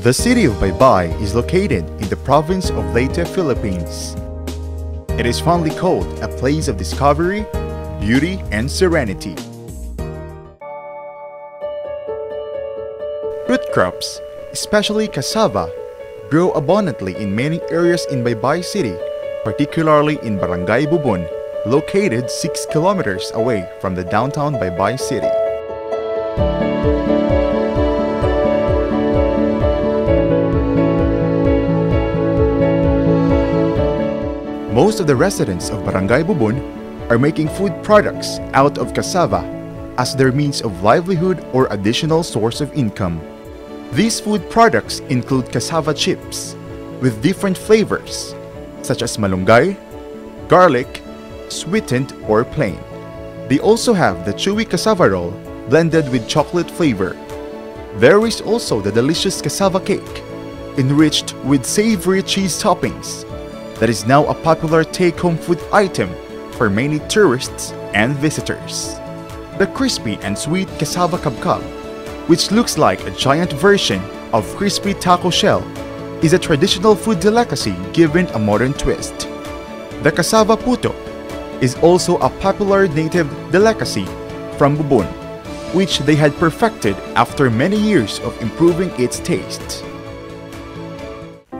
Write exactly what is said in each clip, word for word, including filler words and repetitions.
The city of Baybay is located in the province of Leyte, Philippines. It is fondly called a place of discovery, beauty, and serenity. Root crops, especially cassava, grow abundantly in many areas in Baybay City, particularly in Barangay Bubon, located six kilometers away from the downtown Baybay City. Most of the residents of Barangay Bubon are making food products out of cassava as their means of livelihood or additional source of income. These food products include cassava chips with different flavors such as malunggay, garlic, sweetened or plain. They also have the chewy cassava roll blended with chocolate flavor. There is also the delicious cassava cake enriched with savory cheese toppings that is now a popular take-home food item for many tourists and visitors. The crispy and sweet cassava kabkab, which looks like a giant version of crispy taco shell, is a traditional food delicacy given a modern twist. The cassava puto is also a popular native delicacy from Bubon, which they had perfected after many years of improving its taste.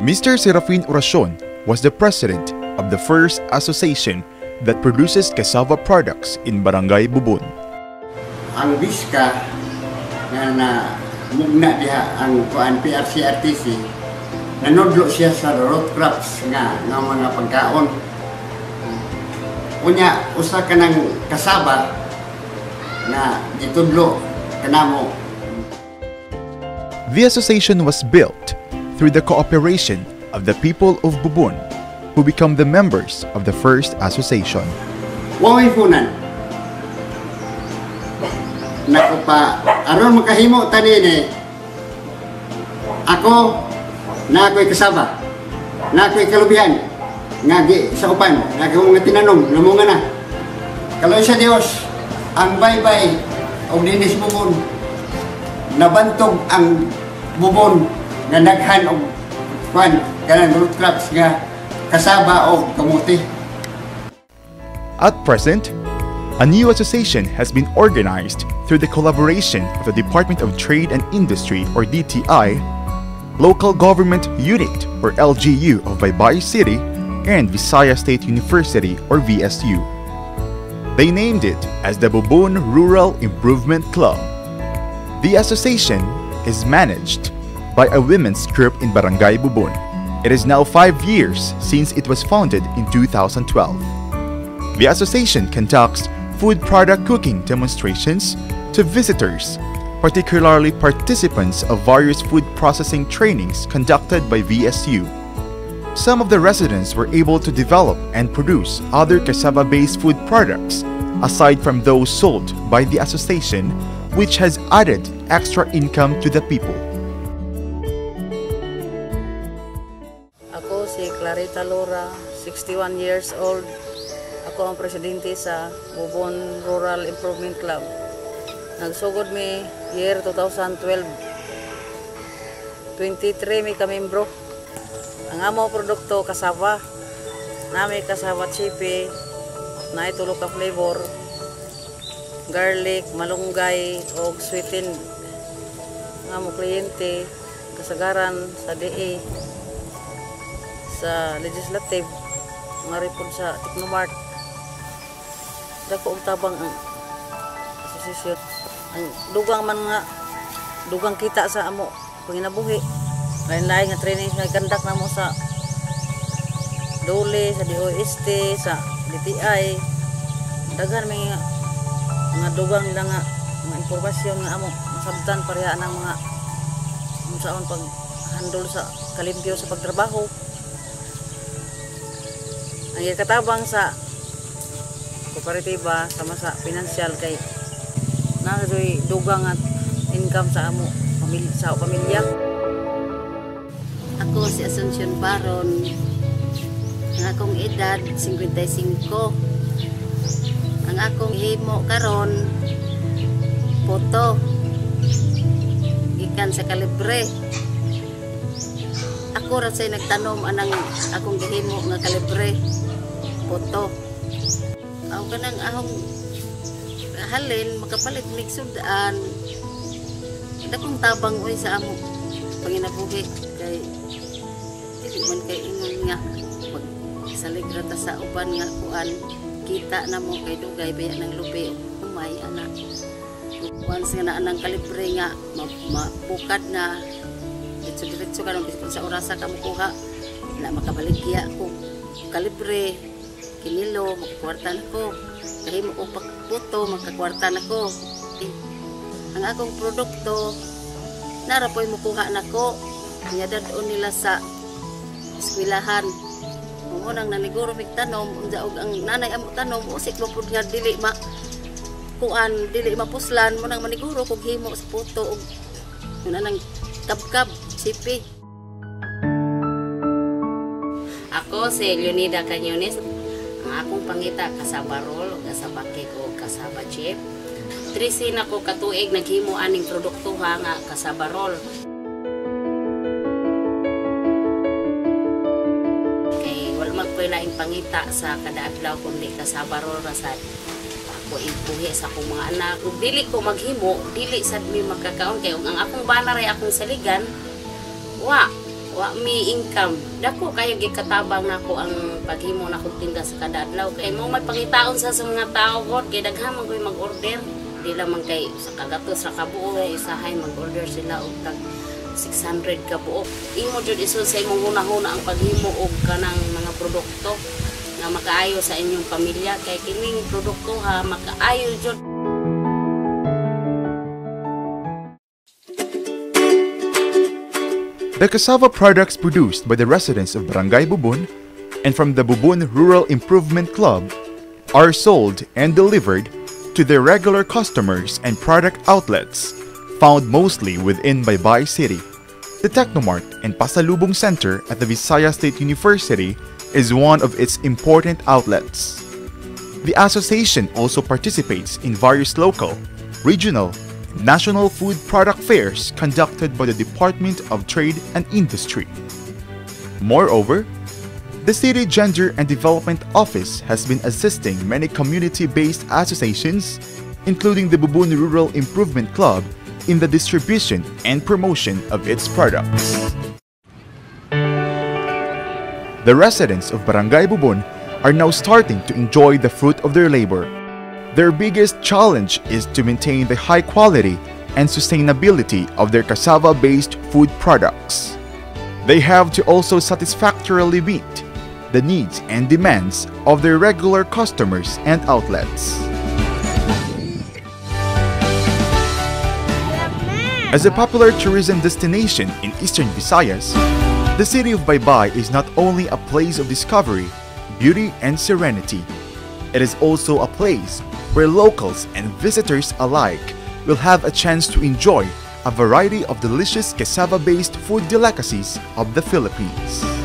Mister Serafin Oracion was the president of the first association that produces cassava products in Barangay Bubon. Ang biska na na mugna diha ang kuan P R C R T C nanudlo siya sa road crops nga nga mga pagkaon. Unya usa ka nang kasaba na gitudlo kanamo. The association was built through the cooperation of the people of Bubon who become the members of the first association. Waway punan nako pa aron makahimo tani ni ako na ako'y kasaba na ako'y kalubihan ngagi sa upan na akong tinanom namunga na kaloy sa Dios ang Baybay og dinis Bubon nabantog ang Bubon nga daghan og kwan kanang root crops nga kasaba og kamote. At present, a new association has been organized through the collaboration of the Department of Trade and Industry, or D T I, Local Government Unit, or L G U, of Baybay City, and Visayas State University, or V S U. They named it as the Bubon Rural Improvement Club. The association is managed by a women's group in Barangay Bubon. It is now five years since it was founded in two thousand twelve. The association conducts food product cooking demonstrations to visitors, particularly participants of various food processing trainings conducted by V S U. Some of the residents were able to develop and produce other cassava-based food products aside from those sold by the association, which has added extra income to the people. Ako si Clarita Lora, sixty-one years old. Ako ang presidente sa Bubon Rural Improvement Club. Nagsugod mi year two thousand twelve. twenty-three mi kamimbro. Ang amo produkto kasava. Nami kasava chipi, na itulo ka flavor, garlic, malunggay o sweetened. Ang amo kliyente kasagaran sa D E, sa legislative, maripod sa Technomart. Dako og tabang ang asosisyon. Ang dugang man nga dugang kita sa amo panginabuhi. Lain-lain nga training nga kandak namo sa Dole, sa D O S T, sa D T I. Daghan may mga dugang nila nga mga impormasyon nga amo masabtan parehang ang mga unsaon pag handle sa kalimpyo sa pagtrabaho. Ang katabang sa kooperatiba sama sa financial kay naroy dugang at income sa amo pamilya sa pamilya. Ako si Asuncion Baron. Ang akong edad fifty-five. Ang akong himo karon puto gikan sa Kalibre. Ako ra say nagtanom anang akong gihimo nga kalibre puto. Aw kanang ahong halin makapalit miksudaan. Dakong tabang uy sa amo panginabuhi kay dili man kay ingon nga pag saligra ta sa uban nga kuan kita na mo kay dugay baya nang lupi umay ana. Once nga na anang kalibre nga mapukad na diretso-diretso ka ng biskon sa orasa ka mukuha na makabaligya ko kalibre kinilo makakwartan ko kahit makupak puto makakwartan ako ang akong produkto narapoy mukuha na ko niyadadon nila sa eskwilahan mungunang naniguro magtanom undaog ang nanay amo tanom usik lupod nga dili ma kuan dili mapuslan munang maniguro kung himo sa puto o munang kabkab sipi. Ako si Leonida Cañones. Ang akong pangita kasabarol o kasabaki ko kasabachip. Trisin ako katuig naghimo aning produkto ha nga kasabarol. Kay wala magpoy laing pangita sa kada adlaw kundi kasabarol rasad. Ko ipuhi sa akong mga anak. Kung dili ko maghimo, dili sad mi magkakaon kay ang akong bana ray akong saligan. Wa, wa mi income. Dako kayo gikatabang nako ang paghimo nako tinda sa kada adlaw kay mo may pangitaon sa sa mga tao god kay daghan man koy mag-order. Di lamang kay sa kagatos ra kabuo kay usahay mag-order sila og tag six hundred kabuo. Imo jud isusay mo huna-huna ang paghimo og kanang mga produkto na makaayo sa inyong pamilya kay kining produkto ha makaayo jud. The cassava products produced by the residents of Barangay Bubon and from the Bubon Rural Improvement Club are sold and delivered to their regular customers and product outlets found mostly within Baybay City. The Technomart and Pasalubong Center at the Visayas State University is one of its important outlets. The association also participates in various local, regional, and national food product fairs conducted by the Department of Trade and Industry. Moreover, the City Gender and Development Office has been assisting many community-based associations, including the Bubon Rural Improvement Club, in the distribution and promotion of its products. The residents of Barangay Bubon are now starting to enjoy the fruit of their labor. Their biggest challenge is to maintain the high quality and sustainability of their cassava-based food products. They have to also satisfactorily meet the needs and demands of their regular customers and outlets. As a popular tourism destination in Eastern Visayas, the city of Baybay is not only a place of discovery, beauty, and serenity. It is also a place where locals and visitors alike will have a chance to enjoy a variety of delicious cassava-based food delicacies of the Philippines.